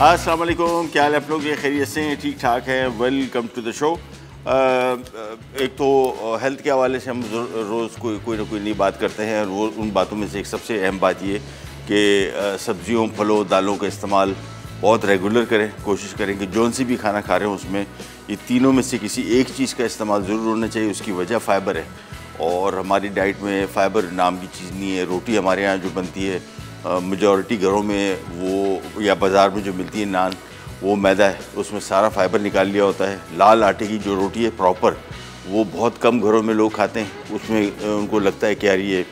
अस्सलाम वालेकुम, क्या हाल है आप लोग? ये खैरियत से हैं, ठीक ठाक हैं। Welcome to the show. एक तो हेल्थ के हवाले से हम रोज़ कोई ना कोई नई बात करते हैं, और वो उन बातों में से एक सबसे अहम बात ये कि सब्जियों, फलों, दालों का इस्तेमाल बहुत रेगुलर करें। कोशिश करें कि जौन सी भी खाना खा रहे हो उसमें ये तीनों में से किसी एक चीज़ का इस्तेमाल ज़रूर होना चाहिए। उसकी वजह फ़ाइबर है, और हमारी डाइट में फ़ाइबर नाम की चीज़ नहीं है। रोटी हमारे यहाँ जो बनती है मेजॉरिटी घरों में वो, या बाज़ार में जो मिलती है नान, वो मैदा है, उसमें सारा फ़ाइबर निकाल लिया होता है। लाल आटे की जो रोटी है प्रॉपर, वो बहुत कम घरों में लोग खाते हैं। उसमें उनको लगता है कि यार ये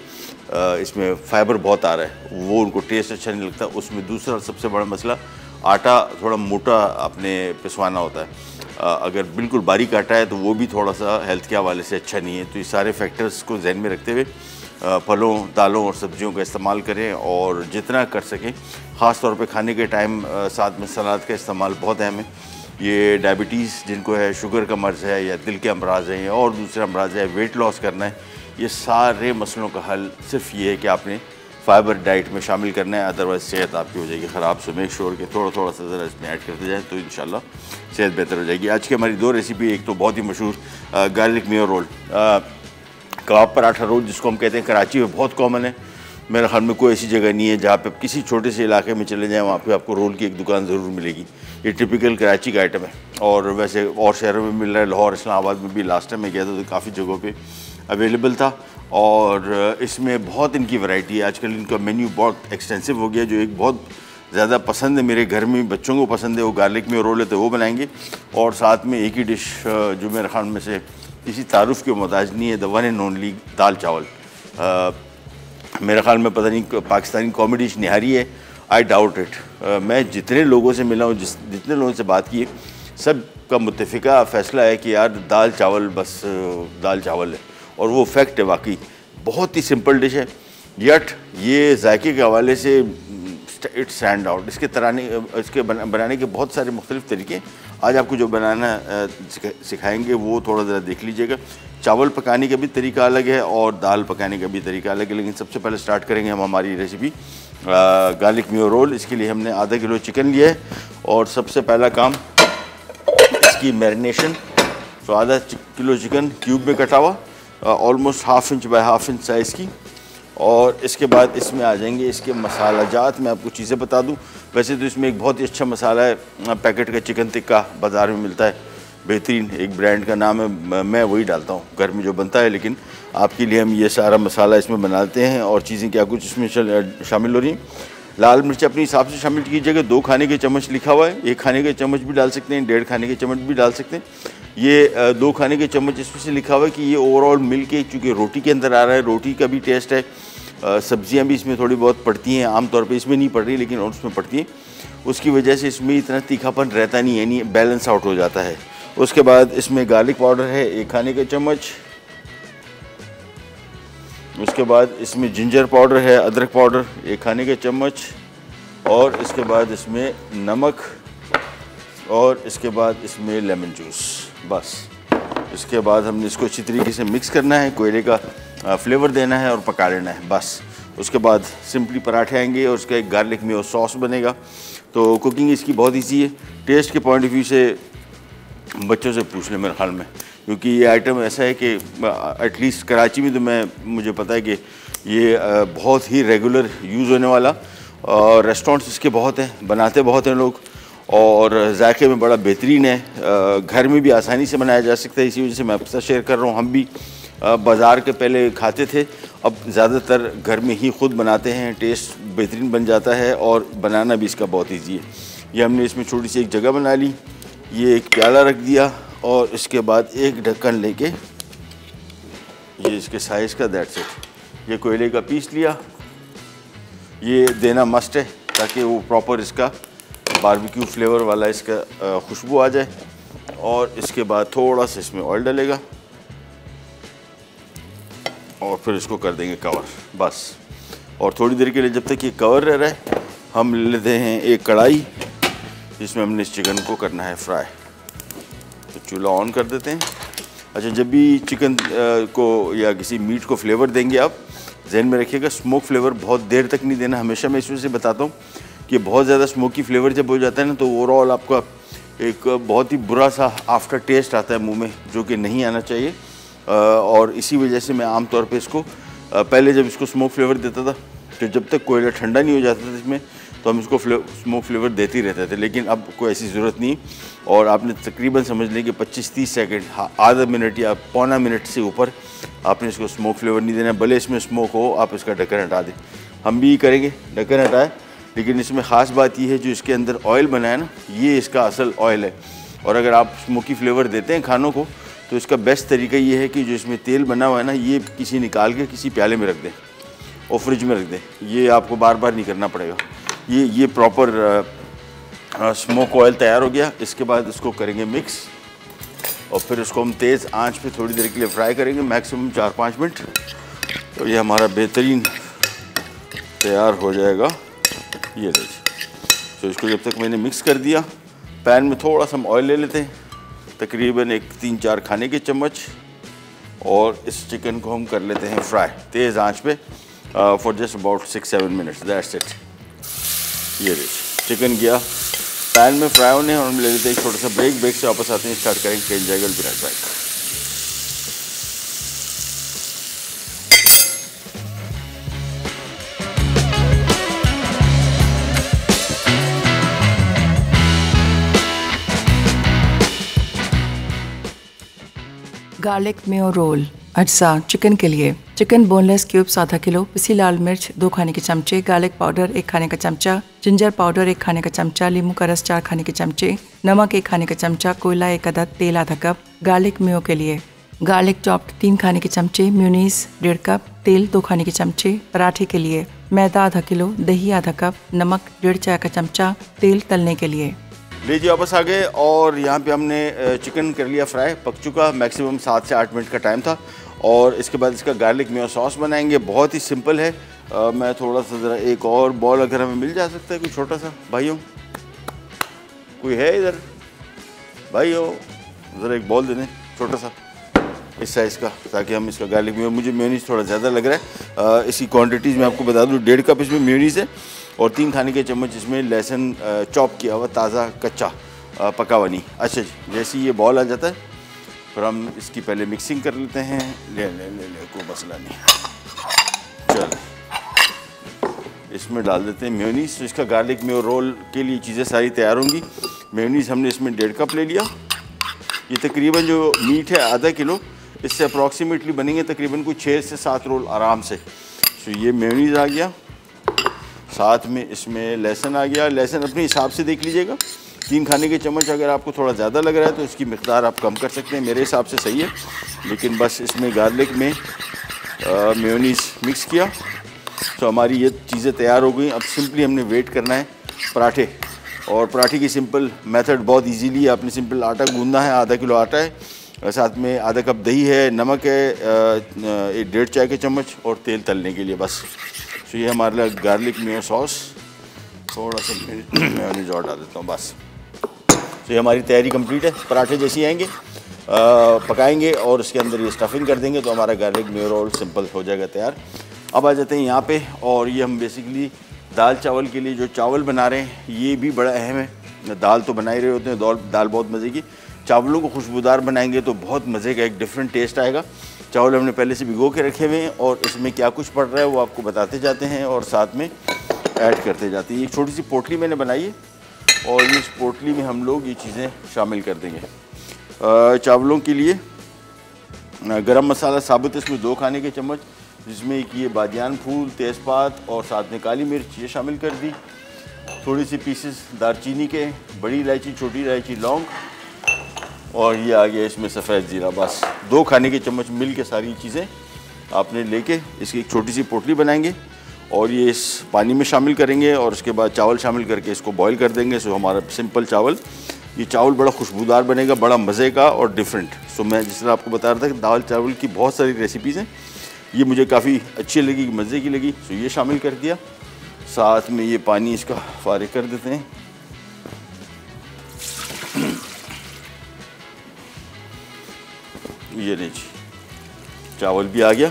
इसमें फ़ाइबर बहुत आ रहा है, वो उनको टेस्ट अच्छा नहीं लगता। उसमें दूसरा सबसे बड़ा मसला, आटा थोड़ा मोटा अपने पिसवाना होता है। अगर बिल्कुल बारीक आटा है तो वो भी थोड़ा सा हेल्थ के हवाले से अच्छा नहीं है। तो ये सारे फैक्टर्स को जहन में रखते हुए फलों, दालों और सब्जियों का इस्तेमाल करें, और जितना कर सकें ख़ास तौर पे खाने के टाइम साथ में सलाद का इस्तेमाल बहुत अहम है। ये डायबिटीज़ जिनको है, शुगर का मर्ज़ है, या दिल के अमराज हैं, और दूसरे अमराज है, वेट लॉस करना है, ये सारे मसलों का हल सिर्फ ये है कि आपने फ़ाइबर डाइट में शामिल करना है, अदरवाइज़ सेहत आपकी हो जाएगी ख़राब। सो मेक श्योर कि थोड़ा थोड़ा सा ज़रा इसमें ऐड करते जाएँ तो इंशाल्लाह सेहत बेहतर हो जाएगी। आज की हमारी दो रेसिपी, एक तो बहुत ही मशहूर गार्लिक मेयो रोल, कबाब पराठा रोल जिसको हम कहते हैं, कराची में बहुत कॉमन है। मेरे ख्याल में कोई ऐसी जगह नहीं है जहाँ पे आप किसी छोटे से इलाके में चले जाएँ वहाँ पे आपको रोल की एक दुकान ज़रूर मिलेगी। ये टिपिकल कराची का आइटम है, और वैसे और शहरों में मिल रहा है। लाहौर, इस्लामाबाद में भी लास्ट टाइम मैं गया था तो काफ़ी जगहों पे अवेलेबल था, और इसमें बहुत इनकी वैरायटी है। आजकल इनका मेन्यू बहुत एक्सटेंसिव हो गया। जो एक बहुत ज़्यादा पसंद है मेरे घर में, बच्चों को पसंद है, वो गार्लिक मेयो रोल है, तो वो बनाएंगे। और साथ में एक ही डिश जो मेरे ख्याल में से किसी तारुफ़ के मोहताज नहीं है, द वन एंड ओनली दाल चावल। मेरे ख़्याल में पता नहीं पाकिस्तानी कॉमेडी निहारी है, आई डाउट इट। मैं जितने लोगों से मिला हूँ, जितने लोगों से बात की, सब का मुत्तफ़िका फ़ैसला है कि यार दाल चावल, बस दाल चावल है। और वो फैक्ट है, वाकई बहुत ही सिंपल डिश है, यट ये जायके के हवाले से इट स्टैंड आउट। इसके बनाने के बहुत सारे मुख्तलिफ तरीके आज आपको जो बनाना सिखाएंगे वो थोड़ा ज़रा देख लीजिएगा। चावल पकाने का भी तरीका अलग है और दाल पकाने का भी तरीका अलग है, लेकिन सबसे पहले स्टार्ट करेंगे हम हमारी रेसिपी गार्लिक मेयो रोल। इसके लिए हमने आधा किलो चिकन लिया है, और सबसे पहला काम इसकी मैरिनेशन। तो आधा किलो चिकन क्यूब में कटा हुआ, almost half inch by half inch size की। और इसके बाद इसमें आ जाएंगे इसके मसाला जात। मैं आपको चीज़ें बता दूं, वैसे तो इसमें एक बहुत ही अच्छा मसाला है, पैकेट का चिकन टिक्का बाज़ार में मिलता है, बेहतरीन एक ब्रांड का नाम है, मैं वही डालता हूं घर में जो बनता है। लेकिन आपके लिए हम ये सारा मसाला इसमें बनाते हैं। और चीज़ें क्या कुछ इसमें शामिल हो रही हैं, लाल मिर्च अपने हिसाब से शामिल कीजिएगा, 2 खाने के चम्मच लिखा हुआ है, 1 खाने के चम्मच भी डाल सकते हैं, 1.5 खाने के चम्मच भी डाल सकते हैं। ये 2 खाने के चम्मच इसमें से लिखा हुआ है कि ये ओवरऑल मिल के, चूँकि रोटी के अंदर आ रहा है, रोटी का भी टेस्ट है। सब्जियां भी इसमें थोड़ी बहुत पड़ती हैं, आमतौर पे इसमें नहीं पड़ रही लेकिन और उसमें पड़ती हैं, उसकी वजह से इसमें इतना तीखापन रहता नहीं है, यानी बैलेंस आउट हो जाता है। उसके बाद इसमें गार्लिक पाउडर है, 1 खाने का चम्मच। उसके बाद इसमें जिंजर पाउडर है, अदरक पाउडर, 1 खाने का चम्मच। और इसके बाद इसमें नमक, और इसके बाद इसमें लेमन जूस। बस इसके बाद हमने इसको अच्छी तरीके से मिक्स करना है, कोयले का फ्लेवर देना है और पका लेना है। बस उसके बाद सिंपली पराठे आएंगे, और उसका एक गार्लिक मेयो सॉस बनेगा। तो कुकिंग इसकी बहुत ईजी है। टेस्ट के पॉइंट ऑफ व्यू से बच्चों से पूछ लें मेरे ख्याल में, क्योंकि ये आइटम ऐसा है कि एटलीस्ट कराची में तो मुझे पता है कि ये बहुत ही रेगुलर यूज़ होने वाला, और रेस्टोरेंट्स इसके बहुत हैं, बनाते बहुत हैं लोग, और जायके में बड़ा बेहतरीन है। घर में भी आसानी से बनाया जा सकता है, इसी वजह से मैं आपसे शेयर कर रहा हूँ। हम भी बाज़ार के पहले खाते थे, अब ज़्यादातर घर में ही खुद बनाते हैं, टेस्ट बेहतरीन बन जाता है, और बनाना भी इसका बहुत ईजी है। ये हमने इसमें छोटी सी एक जगह बना ली, ये एक प्याला रख दिया, और इसके बाद एक ढक्कन लेके ये इसके साइज़ का, दैट्स इट। ये कोयले का पीस लिया, ये देना मस्ट है ताकि वो प्रॉपर इसका बारबेक्यू फ्लेवर वाला इसका खुशबू आ जाए। और इसके बाद थोड़ा सा इसमें ऑयल डलेगा, और फिर इसको कर देंगे कवर। बस, और थोड़ी देर के लिए जब तक ये कवर रह रहा है, हम लेते हैं एक कढ़ाई जिसमें हमने इस चिकन को करना है फ्राई। तो चूल्हा ऑन कर देते हैं। अच्छा, जब भी चिकन को या किसी मीट को फ्लेवर देंगे आप, जहन में रखिएगा स्मोक फ्लेवर बहुत देर तक नहीं देना। हमेशा मैं इस वजह से बताता हूँ कि बहुत ज़्यादा स्मोकी फ्लेवर जब हो जाता है ना तो ओवरऑल आपका एक बहुत ही बुरा सा आफ्टर टेस्ट आता है मुंह में, जो कि नहीं आना चाहिए। और इसी वजह से मैं आमतौर पे इसको पहले जब इसको स्मोक फ्लेवर देता था तो जब तक कोयला ठंडा नहीं हो जाता था इसमें तो हम इसको स्मोक फ्लेवर देते ही रहते थे, लेकिन अब कोई ऐसी ज़रूरत नहीं। और आपने तकरीबन समझ लें कि 25-30 सेकेंड, आधा मिनट या पौना मिनट से ऊपर आपने इसको स्मोक फ्लेवर नहीं देना। भले इसमें स्मोक हो, आप इसका ढक्कन हटा दें। हम भी करेंगे, ढक्कन हटाए, लेकिन इसमें ख़ास बात यह है जो इसके अंदर ऑयल बना है ना, ये इसका असल ऑयल है। और अगर आप स्मोकी फ्लेवर देते हैं खानों को तो इसका बेस्ट तरीका ये है कि जो इसमें तेल बना हुआ है ना, ये किसी निकाल के किसी प्याले में रख दें और फ्रिज में रख दें। ये आपको बार बार नहीं करना पड़ेगा। ये प्रॉपर स्मोक ऑयल तैयार हो गया। इसके बाद इसको करेंगे मिक्स और फिर उसको हम तेज़ आंच पे थोड़ी देर के लिए फ्राई करेंगे, मैक्सिमम 4-5 मिनट। तो ये हमारा बेहतरीन तैयार हो जाएगा। ये तो इसको जब तक मैंने मिक्स कर दिया, पैन में थोड़ा सा हम ऑयल ले लेते हैं, तकरीबन 3-4 खाने के चम्मच, और इस चिकन को हम कर लेते हैं फ्राई तेज़ आंच पे for just about 6-7 minutes, that's it. ये देखिए चिकन गया पैन में फ्राई होने, और हम ले लेते हैं एक छोटा सा ब्रेक। ब्रेक से वापस आते हैं, स्टार्ट करेंगे केन जैगल बिराट बाइक। गार्लिक मेयो रोल अज्जा चिकन के लिए चिकन बोनलेस क्यूब्स ½ किलो, पिसी लाल मिर्च 2 खाने के चमचे, गार्लिक पाउडर 1 खाने का चमचा, जिंजर पाउडर 1 खाने का चमचा, लीमू का रस 4 खाने के चमचे, नमक 1 खाने का चमचा, कोयला 1 अदद, तेल ½ कप। गार्लिक मेयो के लिए गार्लिक चॉप्ड 3 खाने के चमचे, म्यूनीस 1.5 कप, तेल 2 खाने के चमचे। पराठे के लिए मैदा ½ किलो, दही ½ कप, नमक 1.5 चाय का चमचा, तेल तलने के लिए। लीजिए वापस आ गए, और यहाँ पे हमने चिकन कर लिया फ्राई, पक चुका, मैक्सिमम 7 से 8 मिनट का टाइम था। और इसके बाद इसका गार्लिक मेयो सॉस बनाएंगे, बहुत ही सिंपल है। मैं थोड़ा सा ज़रा एक और बॉल अगर हमें मिल जा सकता है, कोई छोटा सा भाइयों, कोई है इधर भाइयों, ज़रा एक बॉल दे दें छोटा सा इस साइज़ का, ताकि हम इसका गार्लिक मेयो, मुझे मेयोनीज़ थोड़ा ज़्यादा लग रहा है। इसकी क्वान्टिटीज़ मैं आपको बता दूँ, 1.5 कप इसमें मेयोनीज़ है और 3 खाने के चम्मच इसमें लहसुन चॉप किया हुआ, ताज़ा कच्चा पका हुआ नहीं। अच्छा जी, जैसे ही ये बॉल आ जाता है फिर हम इसकी पहले मिक्सिंग कर लेते हैं। ले कोई मसला नहीं। चल इसमें डाल देते हैं मेयोनीज़। तो इसका गार्लिक मेयो रोल के लिए चीज़ें सारी तैयार होंगी। मेयोनीज़ हमने इसमें 1.5 कप ले लिया। ये तकरीबन जो मीट है ½ किलो, इससे अप्रॉक्सीमेटली बनेंगे तकरीबन कोई 6 से 7 रोल आराम से। तो ये मेयोनीज़ आ गया, साथ में इसमें लहसुन आ गया। लहसुन अपने हिसाब से देख लीजिएगा, 3 खाने के चम्मच अगर आपको थोड़ा ज़्यादा लग रहा है तो इसकी मिकदार आप कम कर सकते हैं, मेरे हिसाब से सही है। लेकिन बस इसमें गार्लिक में मेयोनीज़ मिक्स किया तो हमारी ये चीज़ें तैयार हो गई। अब सिंपली हमने वेट करना है पराठे, और पराठे की सिंपल मेथड बहुत ईजीली है। आपने सिंपल आटा गूंदना है, ½ किलो आटा है, साथ में ½ कप दही है, नमक है 1.5 चाय के चम्मच, और तेल तलने के लिए बस। तो ये हमारे लिए गार्लिक मेयो सॉस, थोड़ा सा मेयोनीज़ और डाल देता हूँ, बस। तो ये हमारी तैयारी कंप्लीट है। पराठे जैसे आएंगे पकाएंगे और उसके अंदर ये स्टफिंग कर देंगे तो हमारा गार्लिक मेयो रोल सिंपल हो जाएगा तैयार। अब आ जाते हैं यहाँ पे, और ये हम बेसिकली दाल चावल के लिए जो चावल बना रहे हैं ये भी बड़ा अहम है। दाल तो बना ही रहे होते हैं, दाल बहुत मज़े की। चावलों को खुशबूदार बनाएंगे तो बहुत मज़े का एक डिफरेंट टेस्ट आएगा। चावल हमने पहले से भिगो के रखे हुए हैं, और इसमें क्या कुछ पड़ रहा है वो आपको बताते जाते हैं और साथ में ऐड करते जाते हैं। एक छोटी सी पोटली मैंने बनाई है और इस पोटली में हम लोग ये चीज़ें शामिल कर देंगे। चावलों के लिए गरम मसाला साबुत इसमें 2 खाने के चम्मच, जिसमें एक ये बादियान फूल, तेज़पात और साथ में काली मिर्च ये शामिल कर दी, थोड़ी सी पीसेस दारचीनी के, बड़ी इलायची, छोटी इलायची, लौंग, और ये आ गया इसमें सफ़ेद ज़ीरा। बस 2 खाने के चम्मच मिल के सारी चीज़ें आपने लेके इसकी एक छोटी सी पोटली बनाएंगे और ये इस पानी में शामिल करेंगे, और उसके बाद चावल शामिल करके इसको बॉईल कर देंगे। सो हमारा सिंपल चावल, ये चावल बड़ा खुशबूदार बनेगा, बड़ा मज़े का और डिफरेंट। सो मैं जिस तरह आपको बता रहा था कि दाल चावल की बहुत सारी रेसिपीज़ हैं, ये मुझे काफ़ी अच्छी लगी, मज़े की लगी। सो ये शामिल कर दिया, साथ में ये पानी इसका फारिग कर देते हैं। ये लीजिए चावल भी आ गया,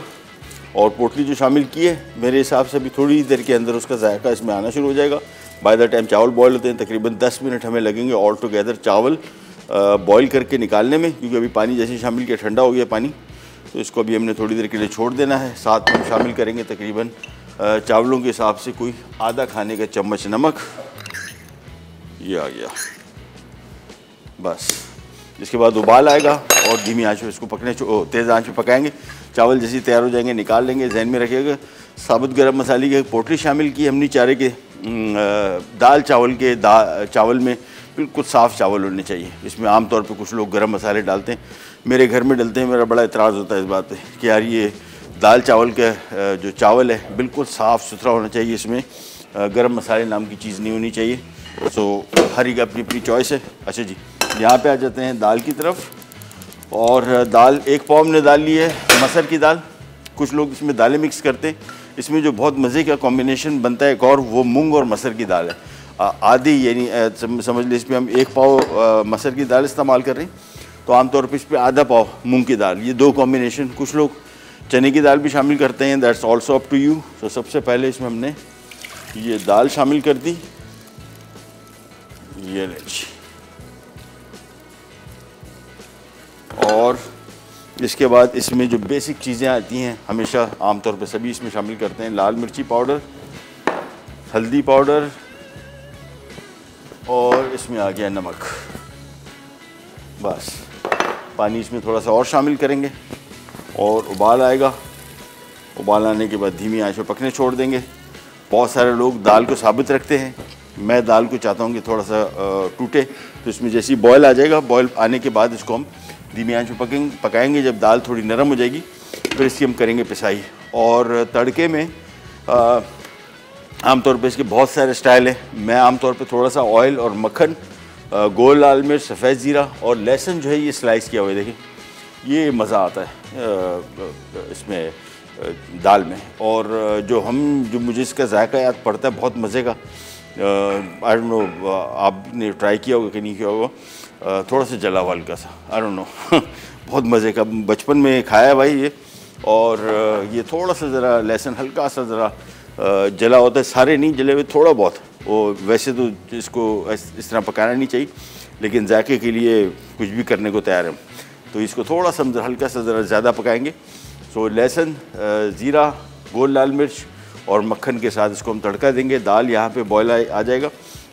और पोटली जो शामिल की है मेरे हिसाब से अभी थोड़ी देर के अंदर उसका जायका इसमें आना शुरू हो जाएगा। बाय द टाइम चावल बॉयल होते हैं तकरीबन 10 मिनट हमें लगेंगे ऑल टुगेदर चावल बॉयल करके निकालने में, क्योंकि अभी पानी जैसे शामिल किया ठंडा हो गया पानी, तो इसको अभी हमने थोड़ी देर के लिए छोड़ देना है। साथ में शामिल करेंगे तकरीबन चावलों के हिसाब से कोई आधा खाने का चम्मच नमक, ये आ गया बस। इसके बाद उबाल आएगा और धीमी आंच पे इसको पकने तेज़ आंच पे पकाएंगे। चावल जैसे तैयार हो जाएंगे निकाल लेंगे। जहन में रखिएगा साबुत गरम मसाले की एक पोटली शामिल की हमने चारे के, दाल चावल के चावल में बिल्कुल साफ़ चावल होने चाहिए। इसमें आमतौर पे कुछ लोग गरम मसाले डालते हैं, मेरे घर में डलते हैं, मेरा बड़ा एतराज़ होता है इस बात पर कि यार ये दाल चावल का जो चावल है बिल्कुल साफ़ सुथरा होना चाहिए, इसमें गरम मसाले नाम की चीज़ नहीं होनी चाहिए। सो हर एक अपनी अपनी चॉइस है। अच्छा जी, यहाँ पे आ जाते हैं दाल की तरफ। और दाल 1 पाव हमने दाल ली है मसर की दाल, कुछ लोग इसमें दालें मिक्स करते हैं। इसमें जो बहुत मज़े का कॉम्बिनेशन बनता है एक और, वो मूंग और मसर की दाल है। आधी यानी समझ लें इसमें हम 1 पाव मसर की दाल इस्तेमाल कर रहे हैं, तो आमतौर पर इस पर आधा पाव मूंग की दाल, ये दो कॉम्बिनेशन। कुछ लोग चने की दाल भी शामिल करते हैं, that's also up to you. तो सबसे पहले इसमें हमने ये दाल शामिल कर दी, ये लीजिए। और इसके बाद इसमें जो बेसिक चीज़ें आती हैं हमेशा आमतौर पर सभी इसमें शामिल करते हैं, लाल मिर्ची पाउडर, हल्दी पाउडर, और इसमें आ गया नमक। बस पानी इसमें थोड़ा सा और शामिल करेंगे और उबाल आएगा। उबाल आने के बाद धीमी आंच पर पकने छोड़ देंगे। बहुत सारे लोग दाल को साबुत रखते हैं, मैं दाल को चाहता हूँ कि थोड़ा सा टूटे, तो इसमें जैसे ही बॉयल आ जाएगा, बॉयल आने के बाद इसको हम धीमी आंच पे पकाएंगे। जब दाल थोड़ी नरम हो जाएगी फिर इसकी हम करेंगे पिसाई। और तड़के में आमतौर पे इसके बहुत सारे स्टाइल हैं। मैं आमतौर पे थोड़ा सा ऑयल और मक्खन, गोल लाल मिर्च, सफ़ेद ज़ीरा और लहसुन जो है ये स्लाइस किया हुआ है, देखिए ये मज़ा आता है इसमें दाल में। और जो मुझे इसका जायका याद पड़ता है बहुत मज़े का, आई डोंट नो आपने ट्राई किया होगा कि नहीं किया होगा, थोड़ा सा जला हुआ हल्का सा, आई डोंट नो बहुत मज़े का, बचपन में खाया भाई ये। और ये थोड़ा सा ज़रा लहसुन हल्का सा ज़रा जला होता है, सारे नहीं जले हुए थोड़ा बहुत, वो वैसे तो इसको इस तरह पकाना नहीं चाहिए, लेकिन जायके के लिए कुछ भी करने को तैयार हैं, तो इसको थोड़ा सा हल्का सा ज़रा ज़्यादा पकाएंगे। सो लहसुन, ज़ीरा, गोल लाल मिर्च और मक्खन के साथ इसको हम तड़का देंगे। दाल यहाँ पे बॉयल आ जाएगा।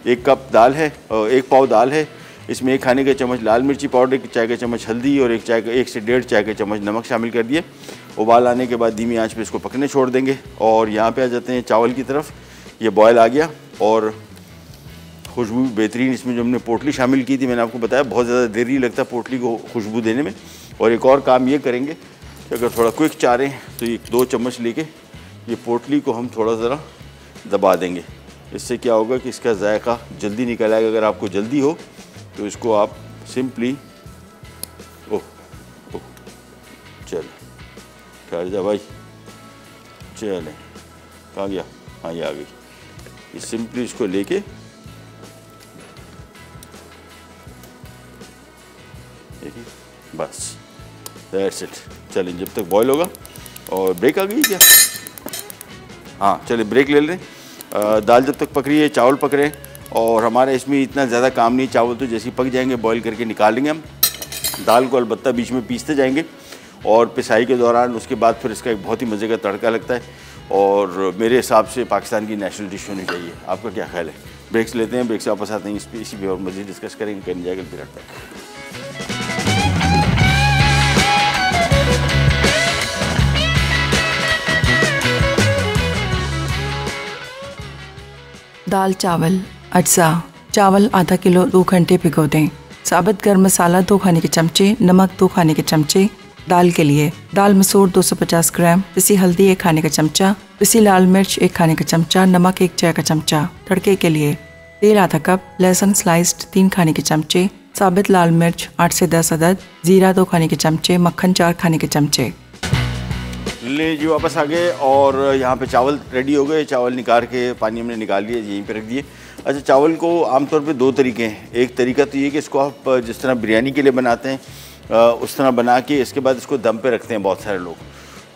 1 कप दाल है, 1 पाव दाल है, इसमें 1 खाने का चम्मच लाल मिर्ची पाउडर, 1 चाय का चम्मच हल्दी और 1 से 1.5 चाय के चम्मच नमक शामिल कर दिए। उबाल आने के बाद धीमी आंच पे इसको पकने छोड़ देंगे। और यहाँ पे आ जाते हैं चावल की तरफ। ये बॉयल आ गया और खुशबू बेहतरीन, इसमें जो हमने पोटली शामिल की थी मैंने आपको बताया, बहुत ज़्यादा देर ही लगता है पोटली को खुशबू देने में। और एक और काम ये करेंगे कि अगर थोड़ा क्विक चाह रहे हैं तो ये 2 चम्मच लेके ये पोटली को हम थोड़ा ज़रा दबा देंगे। इससे क्या होगा कि इसका जायका जल्दी निकल आएगा। अगर आपको जल्दी हो तो इसको आप सिंपली ओह चल खा भाई चले कहाँ गया, हाँ ये आ गई। ये सिंपली इसको लेके देखिए बस, दैट्स इट। चले जब तक बॉयल होगा। और ब्रेक आ गई क्या? हाँ चलिए ब्रेक ले लें। दाल जब तक पक रही है चावल पक रहे हैं और हमारा इसमें इतना ज़्यादा काम नहीं, चावल तो जैसे ही पक जाएंगे बॉईल करके निकाल लेंगे हम। दाल को अलबत्ता बीच में पीसते जाएंगे और पिसाई के दौरान उसके बाद फिर इसका एक बहुत ही मज़े का तड़का लगता है और मेरे हिसाब से पाकिस्तान की नेशनल डिश होनी चाहिए। आपका क्या ख्याल है? ब्रेक्स लेते हैं, ब्रेक्स वापस आते हैं, इस पर इसी पर और मज़ीद डिस्कस करेंगे। कहीं जाएगा फिर तक। दाल चावल अज्जा। चावल आधा किलो 2 घंटे भिगो दें। साबुत गर्म मसाला 2 खाने के चमचे, नमक 2 खाने के चमचे। दाल के लिए दाल मसूर 250 ग्राम, पिसी हल्दी 1 खाने का चमचा, पिसी लाल मिर्च 1 खाने का चमचा, नमक 1 चाय का चमचा। तड़के के लिए तेल आधा कप, लहसुन स्लाइस्ड 3 खाने के चमचे, साबुत लाल मिर्च 8 से 10 अदद, जीरा 2 खाने के चमचे, मक्खन 4 खाने के चमचे। ले जी वापस आ गए और यहाँ पे चावल रेडी हो गए। चावल निकाल के पानी हमने निकाल लिए, यहीं पे रख दिए। अच्छा, चावल को आमतौर पे 2 तरीके हैं। एक तरीका तो ये कि इसको आप जिस तरह बिरयानी के लिए बनाते हैं उस तरह बना के इसके बाद इसको दम पे रखते हैं बहुत सारे लोग।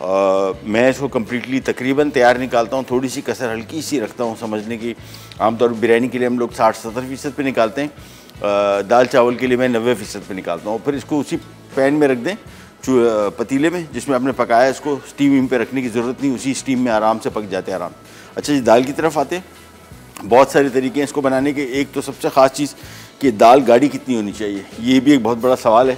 मैं इसको कम्प्लीटली तकरीबन तैयार निकालता हूँ, थोड़ी सी कसर हल्की सी रखता हूँ समझने की। आमतौर पर बिरयानी के लिए हम लोग 60-70% पे निकालते हैं, दाल चावल के लिए मैं 90% पे निकालता हूँ। फिर इसको उसी पैन में रख दें, पतीले में जिसमें आपने पकाया, इसको स्टीम पे रखने की ज़रूरत नहीं, उसी स्टीम में आराम से पक जाते हैं आराम। अच्छा जी, दाल की तरफ आते हैं। बहुत सारे तरीके हैं इसको बनाने के। एक तो सबसे ख़ास चीज़ कि दाल गाढ़ी कितनी होनी चाहिए, ये भी एक बहुत बड़ा सवाल है।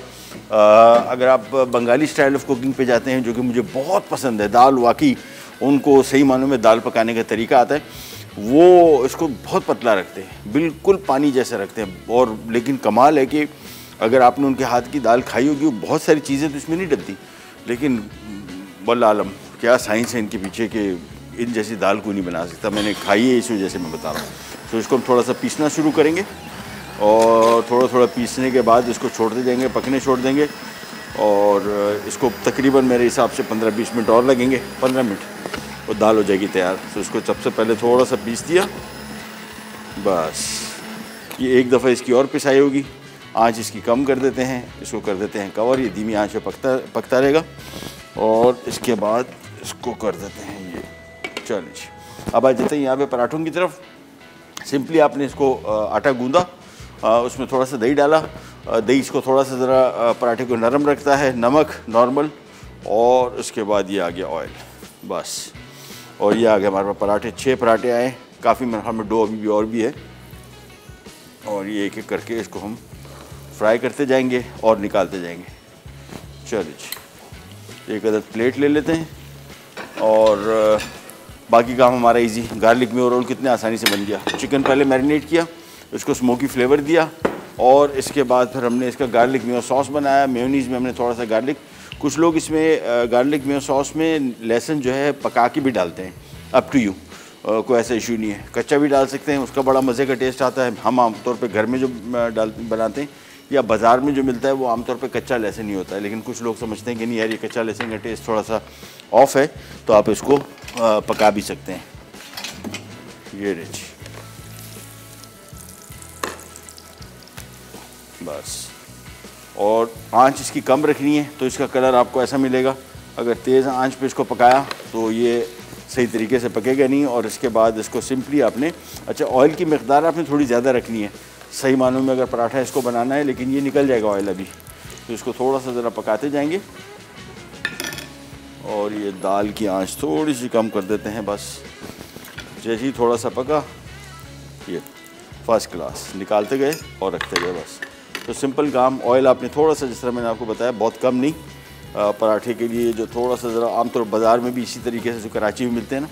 अगर आप बंगाली स्टाइल ऑफ कुकिंग पे जाते हैं, जो कि मुझे बहुत पसंद है, दाल वाकई उनको सही मानों में दाल पकाने का तरीका आता है, वो इसको बहुत पतला रखते हैं, बिल्कुल पानी जैसा रखते हैं। और लेकिन कमाल है कि अगर आपने उनके हाथ की दाल खाई होगी, बहुत सारी चीज़ें तो इसमें नहीं डलती, लेकिन वल्लाह आलम क्या साइंस है इनके पीछे कि इन जैसी दाल को नहीं बना सकता। मैंने खाई है, इस वजह से मैं बता रहा हूँ। तो इसको हम थोड़ा सा पीसना शुरू करेंगे और थोड़ा थोड़ा पीसने के बाद इसको छोड़ते जाएंगे, पकने छोड़ देंगे। और इसको तकरीबन मेरे हिसाब से 15-20 मिनट और लगेंगे, 15 मिनट और दाल हो जाएगी तैयार। तो इसको सबसे पहले थोड़ा सा पीस दिया, बस ये एक दफ़ा इसकी और पिसाई होगी। आंच इसकी कम कर देते हैं, इसको कर देते हैं कवर, ये धीमी आंच पे पकता रहेगा। और इसके बाद इसको कर देते हैं ये, चलिए। अब आ जाते हैं यहाँ पे पराठों की तरफ। सिंपली आपने इसको आटा गूँधा, उसमें थोड़ा सा दही डाला, दही इसको थोड़ा सा ज़रा पराठे को नरम रखता है, नमक नॉर्मल, और उसके बाद ये आ गया ऑयल, बस। और ये आ गया हमारे पास पराठे, 6 पराठे आए, काफ़ी मात्रा में डो अभी भी और भी है। और ये एक एक करके इसको हम फ्राई करते जाएंगे और निकालते जाएंगे। चलिए, एक अदर प्लेट ले लेते हैं और बाकी काम हमारा इजी। गार्लिक में रोल कितने आसानी से बन गया। चिकन पहले मैरिनेट किया, इसको स्मोकी फ्लेवर दिया, और इसके बाद फिर हमने इसका गार्लिक मेयो सॉस बनाया। मेयोनीज़ में हमने थोड़ा सा गार्लिक, कुछ लोग इसमें गार्लिक मेयो सॉस में लहसुन जो है पका के भी डालते हैं, अप टू यू, कोई ऐसा इशू नहीं है, कच्चा भी डाल सकते हैं, उसका बड़ा मज़े का टेस्ट आता है। हम आमतौर पे घर में जो बनाते हैं या बाज़ार में जो मिलता है वो आमतौर पे कच्चा लहसुन ही होता है, लेकिन कुछ लोग समझते हैं कि नहीं यार, ये कच्चा लहसुन का टेस्ट थोड़ा सा ऑफ है, तो आप इसको पका भी सकते हैं। ये रिच बस, और आंच इसकी कम रखनी है तो इसका कलर आपको ऐसा मिलेगा। अगर तेज़ आंच पे इसको पकाया तो ये सही तरीके से पकेगा नहीं। और इसके बाद इसको सिंपली आपने, अच्छा ऑयल की मकदार आपने थोड़ी ज़्यादा रखनी है सही मानों में, अगर पराठा इसको बनाना है, लेकिन ये निकल जाएगा ऑयल अभी। तो इसको थोड़ा सा ज़रा पकाते जाएंगे और ये दाल की आँच थोड़ी सी कम कर देते हैं, बस। जैसे ही थोड़ा सा पका, ये फर्स्ट क्लास, निकालते गए और रखते गए, बस। तो सिंपल काम। ऑयल आपने थोड़ा सा, जिस तरह मैंने आपको बताया, बहुत कम नहीं, पराठे के लिए जो थोड़ा सा ज़रा आमतौर पर बाज़ार में भी इसी तरीके से जो कराची में मिलते हैं ना,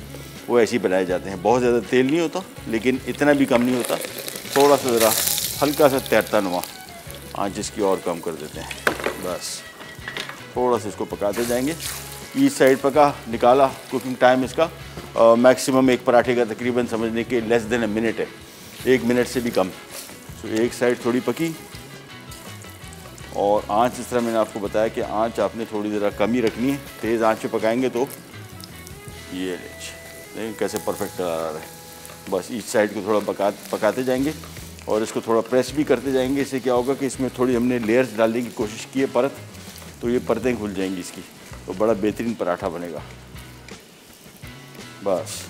वो ऐसे ही बनाए जाते हैं। बहुत ज़्यादा तेल नहीं होता, लेकिन इतना भी कम नहीं होता, थोड़ा सा ज़रा हल्का सा तैरता नुमा। आँच इसकी और कम कर देते हैं, बस। थोड़ा सा इसको पकाते जाएँगे, इस साइड पका, निकाला। कुकिंग टाइम इसका मैक्सिमम एक पराठे का तकरीबन समझने के लेस देन अ मिनट है, 1 मिनट से भी कम। तो एक साइड थोड़ी पकी, और आंच इस तरह मैंने आपको बताया कि आंच आपने थोड़ी ज़रा कम ही रखनी है, तेज़ आंच पे पकाएंगे तो ये देखिए कैसे परफेक्ट आ रहा है। बस इस साइड को थोड़ा पकाते जाएंगे और इसको थोड़ा प्रेस भी करते जाएंगे। इससे क्या होगा कि इसमें थोड़ी हमने लेयर्स डालने की कोशिश की है, परत, तो ये परतें खुल जाएंगी इसकी, तो बड़ा बेहतरीन पराठा बनेगा, बस।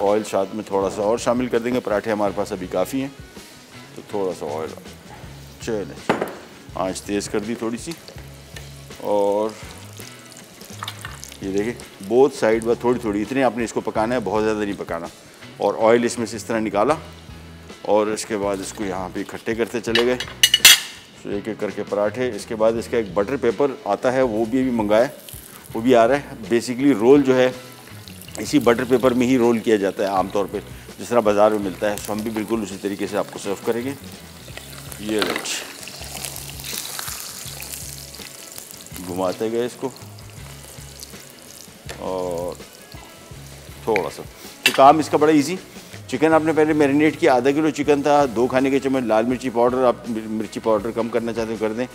ऑयल साथ में थोड़ा सा और शामिल कर देंगे, पराठे हमारे पास अभी काफ़ी हैं, तो थोड़ा सा ऑयल। चलिए, आँच तेज़ कर दी थोड़ी सी, और ये देखिए बोथ साइड पर थोड़ी थोड़ी, इतने आपने इसको पकाना है, बहुत ज़्यादा नहीं पकाना। और ऑयल इसमें से इस तरह निकाला और इसके बाद इसको यहाँ पे इकट्ठे करते चले गए, तो एक एक करके पराठे। इसके बाद इसका एक बटर पेपर आता है, वो भी अभी मंगाया, वो भी आ रहा है। बेसिकली रोल जो है इसी बटर पेपर में ही रोल किया जाता है आमतौर पर, जिस तरह बाज़ार में मिलता है, तो हम भी बिल्कुल उसी तरीके से आपको सर्व करेंगे। ये घुमाते गए इसको, और थोड़ा सा, तो काम इसका बड़ा इजी। चिकन आपने पहले मैरिनेट किया, आधा किलो चिकन था, 2 खाने के चम्मच लाल मिर्ची पाउडर, आप मिर्ची पाउडर कम करना चाहते हो कर दें,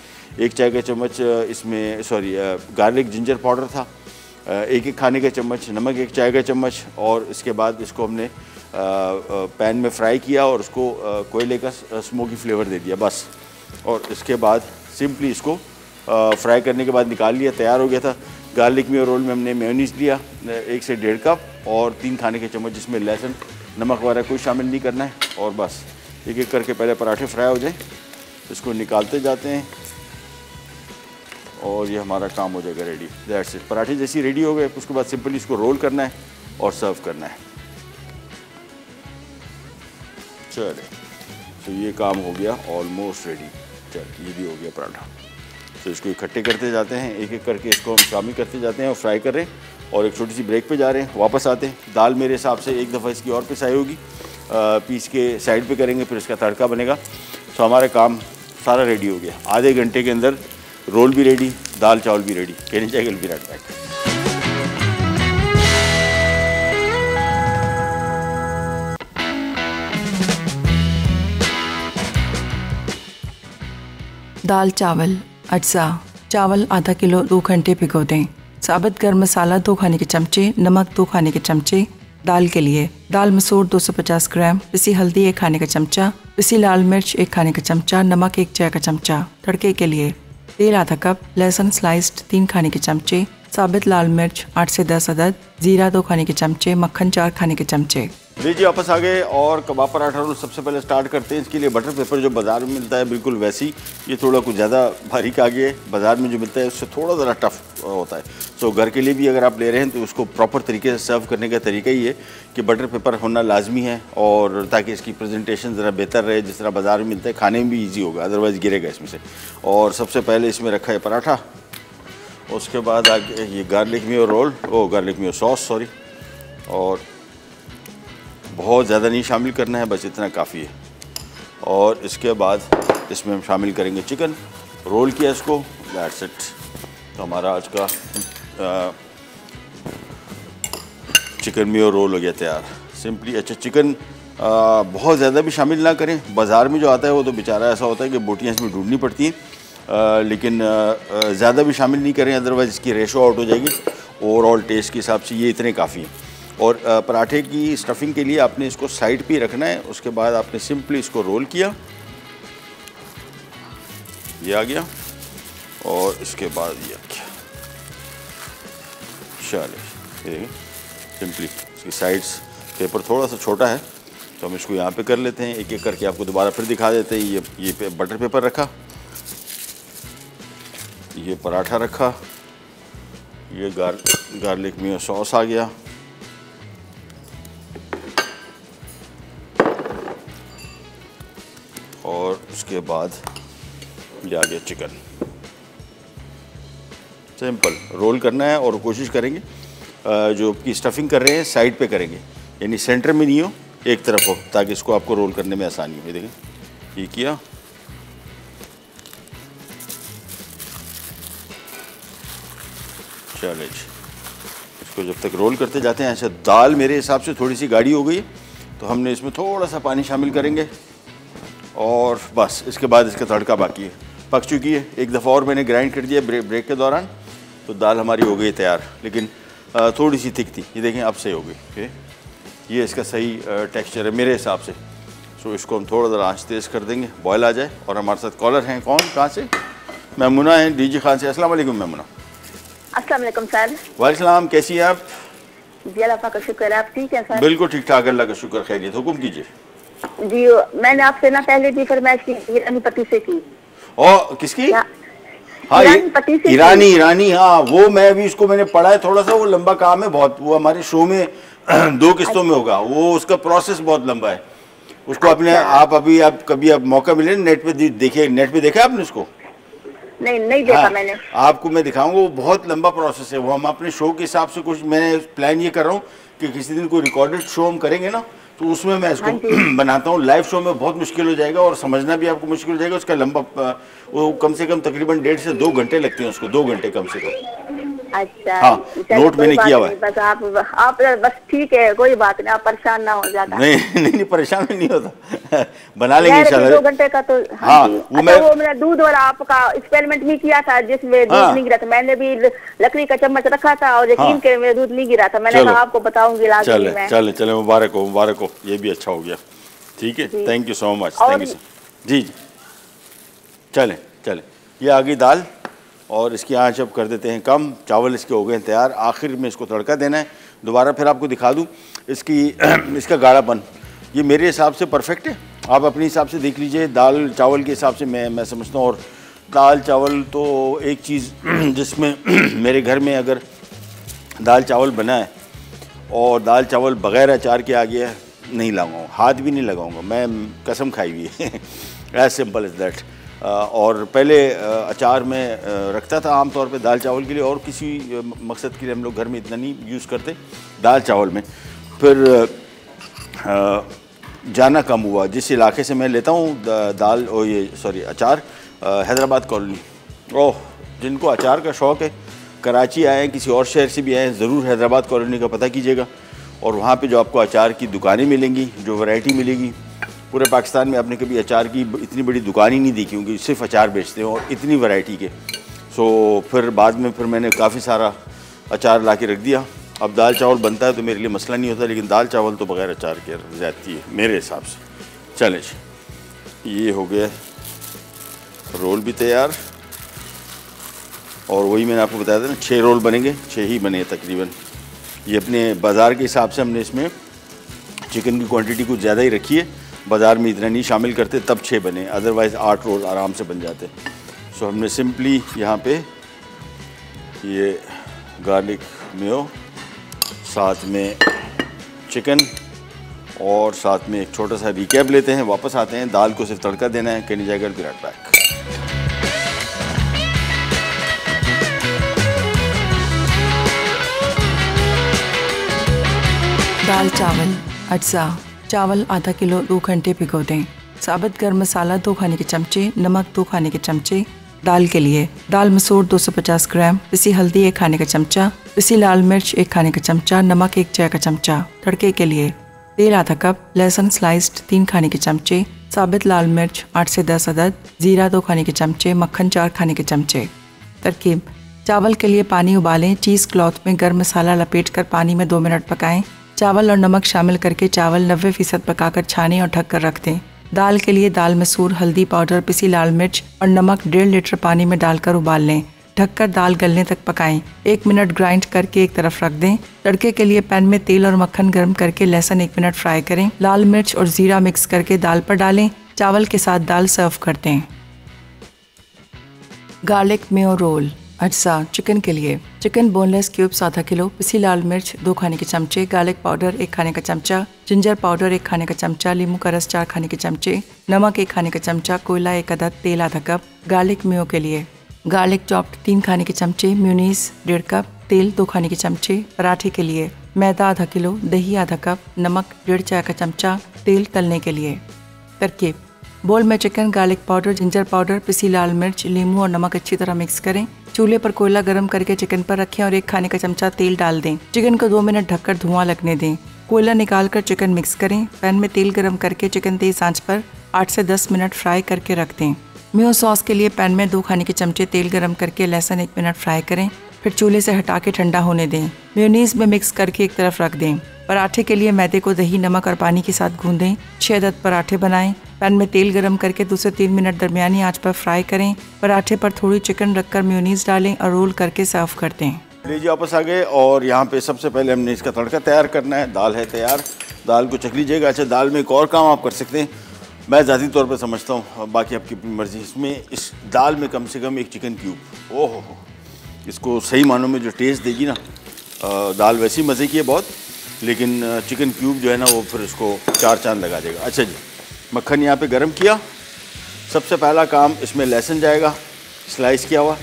1 चाय का चम्मच इसमें, सॉरी, गार्लिक जिंजर पाउडर था, 1 खाने का चम्मच नमक, 1 चाय का चम्मच। और इसके बाद इसको हमने पैन में फ्राई किया और उसको कोयले का स्मोकी फ्लेवर दे दिया, बस। और इसके बाद सिंपली इसको फ्राई करने के बाद निकाल लिया, तैयार हो गया था। गार्लिक में रोल में हमने मेयोनीज लिया 1 से 1.5 कप और 3 खाने के चम्मच, जिसमें लहसुन नमक वगैरह कोई शामिल नहीं करना है। और बस एक एक करके पहले पराठे फ्राई हो जाए, इसको निकालते जाते हैं और ये हमारा काम हो जाएगा रेडी। That's it. पराठे जैसे रेडी हो गए उसके बाद सिंपली इसको रोल करना है और सर्व करना है। चलिए, तो ये काम हो गया ऑलमोस्ट रेडी। चलिए, ये भी हो गया पराठा। तो इसको इकट्ठे करते जाते हैं, एक एक करके इसको हम शामिल करते जाते हैं और फ्राई कर रहे हैं और एक छोटी सी ब्रेक पे जा रहे हैं। वापस आते हैं, दाल मेरे हिसाब से एक दफ़ा इसकी और पिसाई होगी, पीस के साइड पे करेंगे, फिर इसका तड़का बनेगा। तो हमारा काम सारा रेडी हो गया। आधे घंटे के अंदर रोल भी रेडी, दाल चावल भी रेडी। कहनी चाहिए विल बी राइट बैक। दाल चावल अज्जा। चावल आधा किलो 2 घंटे भिगो दें। साबुत गर्म मसाला 2 खाने के चमचे, नमक 2 खाने के चमचे। दाल के लिए दाल मसूर 250 ग्राम, पिसी हल्दी 1 खाने का चमचा, पिसी लाल मिर्च 1 खाने का चमचा, नमक 1 चाय का चमचा। तड़के के लिए तेल ½ कप, लहसुन स्लाइस्ड 3 खाने के चमचे, साबुत लाल मिर्च 8 से 10 अदद, जीरा 2 खाने के चमचे, मक्खन 4 खाने के चमचे। लीजिए वापस आ गए और कबाब पराठा रोल सबसे पहले स्टार्ट करते हैं। इसके लिए बटर पेपर जो बाज़ार में मिलता है बिल्कुल वैसी, ये थोड़ा कुछ ज़्यादा बारीक आ गया है। बाज़ार में जो मिलता है उससे थोड़ा ज़रा टफ होता है। सो घर के लिए भी अगर आप ले रहे हैं तो उसको प्रॉपर तरीके से सर्व करने का तरीका ही है कि बटर पेपर होना लाजमी है, और ताकि इसकी प्रेजेंटेशन ज़रा बेहतर रहे। जिस तरह बाज़ार में मिलता है खाने में भी ईजी होगा, अदरवाइज़ गिरेगा इसमें से। और सबसे पहले इसमें रखा है पराठा, उसके बाद आगे ये गार्लिक मेयो रोल, ओ गार्लिक मेयो सॉस सॉरी, और बहुत ज़्यादा नहीं शामिल करना है, बस इतना काफ़ी है। और इसके बाद इसमें हम शामिल करेंगे चिकन, रोल किया इसको। That's it. तो हमारा आज का चिकन मेयो रोल हो गया तैयार। सिंपली अच्छा, चिकन बहुत ज़्यादा भी शामिल ना करें। बाज़ार में जो आता है वो तो बेचारा ऐसा होता है कि बोटियाँ इसमें ढूंढनी पड़ती हैं, लेकिन ज़्यादा भी शामिल नहीं करें, अदरवाइज़ इसकी रेशो आउट हो जाएगी। ओवरऑल टेस्ट के हिसाब से ये इतने काफ़ी हैं। और पराठे की स्टफिंग के लिए आपने इसको साइड पे रखना है। उसके बाद आपने सिंपली इसको रोल किया, ये आ गया, और इसके बाद ये आ गया। चलिए, सिंपली इसकी साइड्स पेपर थोड़ा सा छोटा है तो हम इसको यहाँ पे कर लेते हैं। एक एक करके आपको दोबारा फिर दिखा देते हैं। ये बटर पेपर रखा, ये पराठा रखा, ये गार्लिक मेयो सॉस आ गया, और उसके बाद ये आ गया चिकन। सिंपल रोल करना है और कोशिश करेंगे जो आपकी स्टफिंग कर रहे हैं साइड पे करेंगे, यानी सेंटर में नहीं हो, एक तरफ हो, ताकि इसको आपको रोल करने में आसानी हो। ये देखें, ये किया, चलिए इसको जब तक रोल करते जाते हैं। अच्छा, दाल मेरे हिसाब से थोड़ी सी गाढ़ी हो गई तो हमने इसमें थोड़ा सा पानी शामिल करेंगे और बस इसके बाद इसका तड़का बाकी है। पक चुकी है, एक दफ़ा और मैंने ग्राइंड कर दिया ब्रेक के दौरान, तो दाल हमारी हो गई तैयार, लेकिन थोड़ी सी थिक थी। ये देखें, अब सही हो गई, ये इसका सही टेक्सचर है मेरे हिसाब से। सो इसको हम थोड़ा ज़रा आँच तेज़ कर देंगे, बॉयल आ जाए। और हमारे साथ कॉलर हैं, कौन कहाँ से? मैमुना हैं डीजी खान से। अस्सलाम वालेकुम मैमुना। अस्सलाम वालेकुम सर। वालेकुम सलाम, कैसी हैं आप? जी अल्लाह का शुक्र है, आप ठीक हैं सर? बिल्कुल ठीक ठाक, अल्लाह का शुक्र, खैरियत। हुकुम कीजिए जी। मैंने आपसे ना पहले भी फरमाइश की ईरानी पति से की। और किसकी? हाँ, ईरानी ईरानी, हाँ वो मैं अभी इसको मैंने पढ़ा है थोड़ा सा, वो लंबा काम है बहुत, वो हमारे शो में 2 किस्तों में होगा, वो उसका प्रोसेस बहुत लंबा है। उसको अपने आप अभी आप कभी आप मौका मिले नेट पे देखिए। नेट पे देखा आपने उसको? नहीं, नहीं देखा। हाँ, मैंने आपको मैं दिखाऊंगा, वो बहुत लंबा प्रोसेस है। वो हम अपने शो के हिसाब से कुछ मैं प्लान ये कर रहा हूँ कि किसी दिन कोई रिकॉर्डेड शो हम करेंगे ना, तो उसमें मैं इसको बनाता हूँ। लाइव शो में बहुत मुश्किल हो जाएगा और समझना भी आपको मुश्किल हो जाएगा। उसका लंबा वो कम से कम तकरीबन 1.5 से 2 घंटे लगते हैं उसको, 2 घंटे कम से कम। अच्छा, हाँ, नोट मैंने किया हुआ है। बस आप बस ठीक है, कोई बात नहीं, आप परेशान ना हो जाता। नहीं, परेशान नहीं होता, बना लेंगे इंशाल्लाह। 2 घंटे का तो हाँ, वो मैंने दूध और आपका एक्सपेरिमेंट भी किया था जिसमें दूध नहीं गिरा था। मैंने भी लकड़ी का चम्मच रखा था और यकीन के मेरा दूध नहीं गिरा था। मैंने कहा आपको बताऊंगी लाजमी में। चले चले, मुबारक हो, मुबारक हो, ये भी अच्छा हो गया। ठीक है, thank you so much, thank you. जी, चले चले, ये आ गई दाल। और इसकी आँच अब कर देते हैं कम। चावल इसके हो गए तैयार। आखिर में इसको तड़का देना है। दोबारा फिर आपको दिखा दूँ इसका गाढ़ापन। ये मेरे हिसाब से परफेक्ट है, आप अपने हिसाब से देख लीजिए। दाल चावल के हिसाब से मैं समझता हूँ। और दाल चावल तो एक चीज़ जिसमें मेरे घर में अगर दाल चावल बना है और दाल चावल बग़ैर अचार के आ गया नहीं लाऊंगा, हाथ भी नहीं लगाऊंगा, मैं कसम खाई हुई है। As simple is that. और पहले अचार में रखता था आम तौर पे दाल चावल के लिए, और किसी मकसद के लिए हम लोग घर में इतना नहीं यूज़ करते दाल चावल में। फिर जाना कम हुआ। जिस इलाके से मैं लेता हूँ दाल और ये सॉरी अचार, हैदराबाद कॉलोनी। ओह, जिनको अचार का शौक़ है, कराची आएँ, किसी और शहर से भी आएँ, ज़रूर हैदराबाद कॉलोनी का पता कीजिएगा। और वहाँ पे जो आपको अचार की दुकानें मिलेंगी, जो वैरायटी मिलेगी, पूरे पाकिस्तान में आपने कभी अचार की इतनी बड़ी दुकान ही नहीं देखी होंगी, सिर्फ अचार बेचते हैं और इतनी वैरायटी के। सो फिर बाद में फिर मैंने काफ़ी सारा अचार ला के रख दिया। अब दाल चावल बनता है तो मेरे लिए मसला नहीं होता, लेकिन दाल चावल तो बग़ैर अचार के जाती है मेरे हिसाब से। चलें, ये हो गया रोल भी तैयार। और वही मैंने आपको बताया था ना, 6 रोल बनेंगे, 6 ही बने तकरीबन। ये अपने बाज़ार के हिसाब से हमने इसमें चिकन की क्वांटिटी कुछ ज़्यादा ही रखी है, बाज़ार में इतना नहीं शामिल करते तब 6 बने, अदरवाइज़ 8 रोल आराम से बन जाते। सो हमने सिंपली यहाँ पे ये गार्लिक मेयो, साथ में चिकन, और साथ में एक छोटा सा रिकैप लेते हैं। वापस आते हैं। दाल को सिर्फ तड़का देना है। कहने जाएगा विराट पैक। दाल चावल अज्जा। चावल आधा किलो 2 घंटे भिगो दें। साबुत गर्म मसाला 2 खाने के चमचे, नमक 2 खाने के चमचे। दाल के लिए दाल मसूर 250 ग्राम, पिसी हल्दी 1 खाने का चमचा, पिसी लाल मिर्च 1 खाने का चमचा, नमक 1 चाय का चमचा। तड़के के लिए तेल आधा कप, लहसुन स्लाइस्ड 3 खाने के चमचे, साबुत लाल मिर्च 8 से 10 अदद, जीरा 2 खाने के चमचे, मक्खन 4 खाने के चमचे। तरकीब। चावल के लिए पानी उबालें, चीज़ क्लॉथ में गर्म मसाला लपेटकर पानी में 2 मिनट पकाएँ। चावल और नमक शामिल करके चावल 90% पकाकर छाने और ढक कर रख दें। दाल के लिए दाल मसूर, हल्दी पाउडर, पिसी लाल मिर्च और नमक 1.5 लीटर पानी में डालकर उबाल लें। ढककर दाल गलने तक पकाएं। 1 मिनट ग्राइंड करके एक तरफ रख दें। तड़के के लिए पैन में तेल और मक्खन गर्म करके लहसुन 1 मिनट फ्राई करें। लाल मिर्च और जीरा मिक्स करके दाल पर डालें। चावल के साथ दाल सर्व कर दें। Garlic mayo roll. अच्छा, चिकन के लिए चिकन बोनलेस क्यूब्स आधा किलो, पिसी लाल मिर्च 2 खाने के चमचे, गार्लिक पाउडर 1 खाने का चमचा, जिंजर पाउडर 1 खाने का चमचा, नींबू का रस 4 खाने के चमचे, नमक 1 खाने का चमचा, कोयला 1 अदद, तेल आधा कप। गार्लिक मेयो के लिए गार्लिक चॉप्ड 3 खाने के चमचे, म्यूनीस 1.5 कप, तेल 2 खाने के चमचे। पराठे के लिए मैदा आधा किलो, दही आधा कप, नमक 1.5 चाय का चमचा, तेल तलने के लिए। तरकीब। बोल में chicken, garlic powder, ginger powder, पिसी लाल मिर्च, नींबू और नमक अच्छी तरह मिक्स करें। चूल्हे पर कोयला गर्म करके चिकन पर रखें और 1 खाने का चमचा तेल डाल दें। चिकन को 2 मिनट ढककर धुआं लगने दें। कोयला निकालकर चिकन मिक्स करें। पैन में तेल गर्म करके चिकन तेज आंच पर 8 से 10 मिनट फ्राई करके रख दें। मेयो सॉस के लिए पैन में 2 खाने के चमचे तेल गर्म करके लहसुन 1 मिनट फ्राई करें, फिर चूल्हे से हटा के ठंडा होने दें। मेयोनीज में मिक्स करके एक तरफ रख दें। पराठे के लिए मैदे को दही, नमक और पानी के साथ गूंदें। 6 अदद पराठे बनाएं। पैन में तेल गरम करके 2 से 3 मिनट दरमियानी आंच पर फ्राई करें। पराठे पर थोड़ी चिकन रखकर मेयोनीज डालें और रोल करके सर्व कर दें। लीजिए, वापस आ गए। और यहाँ पे सबसे पहले हमने इसका तड़का तैयार करना है। दाल है तैयार, दाल को चख लीजिएगा। अच्छा, दाल में एक और काम आप कर सकते हैं, मैं ज़ाती तौर पर समझता हूँ, बाकी आपकी मर्ज़ी। इसमें इस दाल में कम से कम 1 चिकन क्यूब, ओह, इसको सही मानों में जो टेस्ट देगी ना दाल, वैसी मज़े की है बहुत, लेकिन चिकन क्यूब जो है ना वो फिर इसको 4 चांद लगा देगा। अच्छा जी, मक्खन यहाँ पे गरम किया। सबसे पहला काम इसमें लहसुन जाएगा स्लाइस किया हुआ,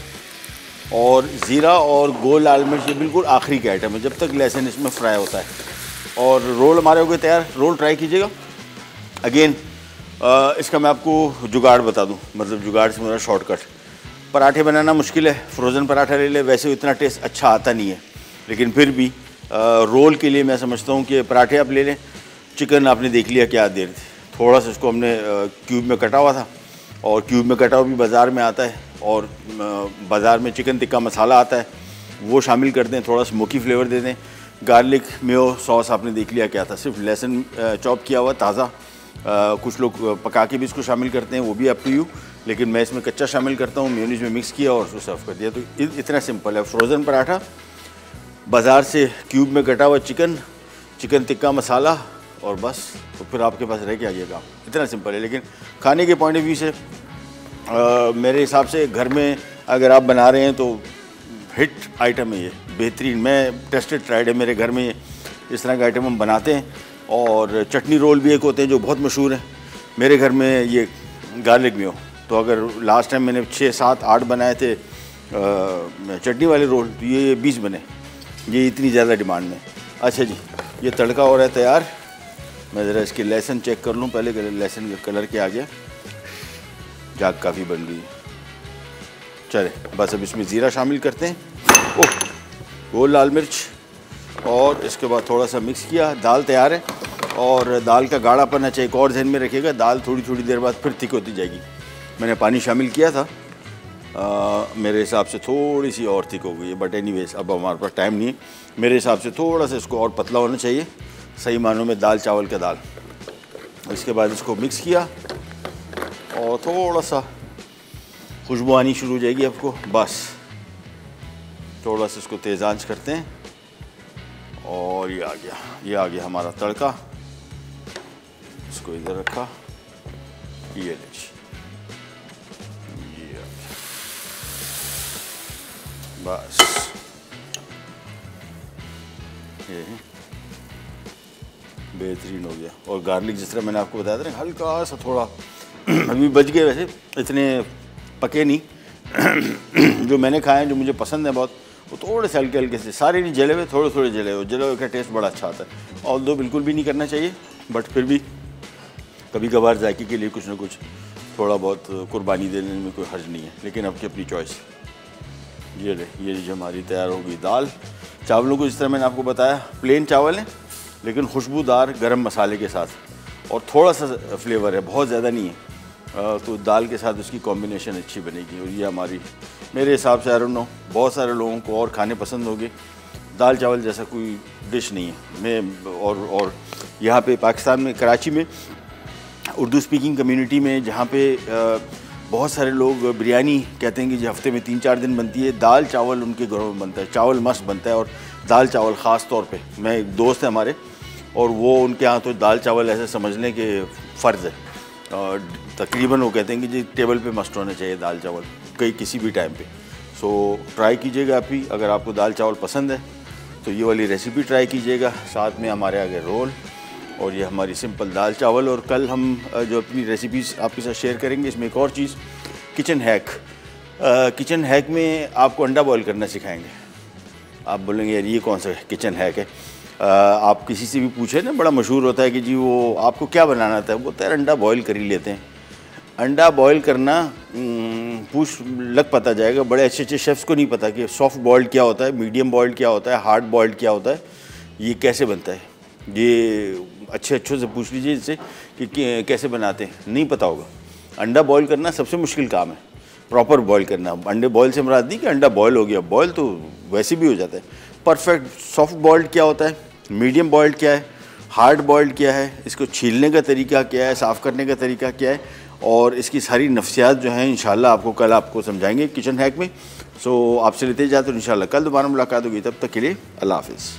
और ज़ीरा और गोल लाल मिर्च ये बिल्कुल आखिरी के आइटम है, जब तक लहसुन इसमें फ्राई होता है। और रोल हमारे हो गए तैयार। रोल ट्राई कीजिएगा। अगेन इसका मैं आपको जुगाड़ बता दूँ, मतलब जुगाड़ से मेरा शॉर्टकट। पराठे बनाना मुश्किल है, फ्रोज़न पराठा ले लें, वैसे उतना टेस्ट अच्छा आता नहीं है, लेकिन फिर भी रोल के लिए मैं समझता हूँ कि पराठे आप ले लें। चिकन आपने देख लिया क्या देर थी, थोड़ा सा इसको हमने क्यूब में कटा हुआ था, और क्यूब में कटा हुआ भी बाज़ार में आता है, और बाज़ार में चिकन टिक्का मसाला आता है, वो शामिल कर दें, थोड़ा स्मोकी फ्लेवर दे दें। गार्लिक मेयो सॉस आपने देख लिया क्या था, सिर्फ लहसुन चॉप किया हुआ ताज़ा, कुछ लोग पका के भी इसको शामिल करते हैं, वो भी अप टू यू। लेकिन मैं इसमें कच्चा शामिल करता हूँ, मेयोनीज में मिक्स किया और उसको सर्व कर दिया। तो इतना सिंपल है। फ्रोज़न पराठा, बाज़ार से क्यूब में कटा हुआ चिकन, चिकन टिक्का मसाला और बस, तो फिर आपके पास रह के आइए काम। इतना सिंपल है। लेकिन खाने के पॉइंट ऑफ व्यू से मेरे हिसाब से घर में अगर आप बना रहे हैं तो हिट आइटम है ये, बेहतरीन। मैं टेस्टेड ट्राइड है मेरे घर में ये, इस तरह का आइटम हम बनाते हैं। और चटनी रोल भी एक होते हैं जो बहुत मशहूर हैं मेरे घर में, ये गार्लिक में हो तो। अगर लास्ट टाइम मैंने 6, 7, 8 बनाए थे चटनी वाले रोल, तो ये 20 बने, ये इतनी ज़्यादा डिमांड में। अच्छा जी, ये तड़का हो रहा है तैयार। मैं ज़रा इसकी लहसुन चेक कर लूँ पहले, लहसुन का कलर क्या आ गया। जाग काफ़ी बन गई। चले बस, अब इसमें ज़ीरा शामिल करते हैं, ओह वो लाल मिर्च, और इसके बाद थोड़ा सा मिक्स किया। दाल तैयार है। और दाल का गाढ़ापन अच्छा एक और ध्यान में रखिएगा, दाल थोड़ी थोड़ी देर बाद फिर थिक होती जाएगी। मैंने पानी शामिल किया था, मेरे हिसाब से थोड़ी सी और थिक हो गई है, बट एनीवेज अब हमारे पास टाइम नहीं है। मेरे हिसाब से थोड़ा सा इसको और पतला होना चाहिए, सही मानों में दाल चावल का दाल। इसके बाद इसको मिक्स किया और थोड़ा सा खुशबू आनी शुरू हो जाएगी आपको। बस थोड़ा सा इसको तेज़ आंच करते हैं और ये आ गया, ये आ गया हमारा तड़का। इसको इधर रखा, ये लीजिए, ये आ गया। बस ये बेहतरीन हो गया। और गार्लिक जिस तरह मैंने आपको बताया था ना, हल्का सा थोड़ा अभी बच गए, वैसे इतने पके नहीं। जो मैंने खाए हैं, जो मुझे पसंद है बहुत, वो थोड़े से हल्के हल्के से, सारे नहीं जले हुए, थोड़े थोड़े जले हुए। जले हुए का टेस्ट बड़ा अच्छा आता है, ऑल्दो बिल्कुल भी नहीं करना चाहिए, बट फिर भी कभी कभार जायके के लिए कुछ ना कुछ थोड़ा बहुत कुर्बानी देने में कोई हर्ज नहीं है। लेकिन आपकी अपनी चॉइस। ये जो हमारी तैयार होगी दाल। चावलों को जिस तरह मैंने आपको बताया, प्लेन चावल हैं लेकिन खुशबूदार गरम मसाले के साथ, और थोड़ा सा फ्लेवर है, बहुत ज़्यादा नहीं है, तो दाल के साथ उसकी कॉम्बिनेशन अच्छी बनेगी। और ये हमारी, मेरे हिसाब से, आई डोंट नो, बहुत सारे लोगों को और खाने पसंद होंगे। दाल चावल जैसा कोई डिश नहीं है। मैं और यहाँ पे पाकिस्तान में, कराची में, उर्दू स्पीकिंग कम्यूनिटी में, जहाँ पे बहुत सारे लोग बिरयानी कहते हैं कि जो हफ्ते में 3-4 दिन बनती है, दाल चावल उनके घरों में बनता है। चावल मस्त बनता है और दाल चावल ख़ास तौर पे। मैं एक दोस्त है हमारे, और वो उनके यहाँ तो दाल चावल ऐसे समझने के फ़र्ज़ है, और तकरीबन वो कहते हैं कि जी टेबल पे मस्ट होना चाहिए दाल चावल, कहीं किसी भी टाइम पे। सो ट्राई कीजिएगा आप ही, अगर आपको दाल चावल पसंद है तो ये वाली रेसिपी ट्राई कीजिएगा। साथ में हमारे आगे रोल, और ये हमारी सिंपल दाल चावल। और कल हम जो अपनी रेसिपीज़ आपके साथ शेयर करेंगे, इसमें एक और चीज़, किचन हैक। किचन हैक में आपको अंडा बॉयल करना सिखाएंगे। आप बोलेंगे यार ये कौन सा किचन हैक है। आप किसी से भी पूछे ना, बड़ा मशहूर होता है कि जी वो आपको क्या बनाना था, वो तैयार अंडा बॉयल कर ही लेते हैं। अंडा बॉयल करना पूछ लग पता जाएगा, बड़े अच्छे अच्छे शेफ़्स को नहीं पता कि सॉफ्ट बॉयल्ड क्या होता है, मीडियम बॉयल्ड क्या होता है, हार्ड बॉयल्ड क्या होता है, ये कैसे बनता है। ये अच्छे से पूछ लीजिए इनसे कि कैसे बनाते हैं, नहीं पता होगा। अंडा बॉयल करना सबसे मुश्किल काम है, प्रॉपर बॉयल करना। अंडे बॉयल से मुराद नहीं कि अंडा बॉयल हो गया, बॉयल तो वैसे भी हो जाता है। परफेक्ट सॉफ्ट बॉयल्ड क्या होता है, मीडियम बॉयल्ड क्या है, हार्ड बॉयल्ड क्या है, इसको छीलने का तरीका क्या है, साफ़ करने का तरीका क्या है, और इसकी सारी नफ्सियात जो हैं इंशाल्लाह आपको कल आपको समझाएंगे किचन हैक में। सो आपसे लेते जाते हैं इंशाल्लाह, कल दोबारा मुलाकात होगी। तब तक के लिए अल्लाह हाफिज़।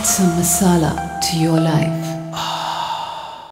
add some masala to your life.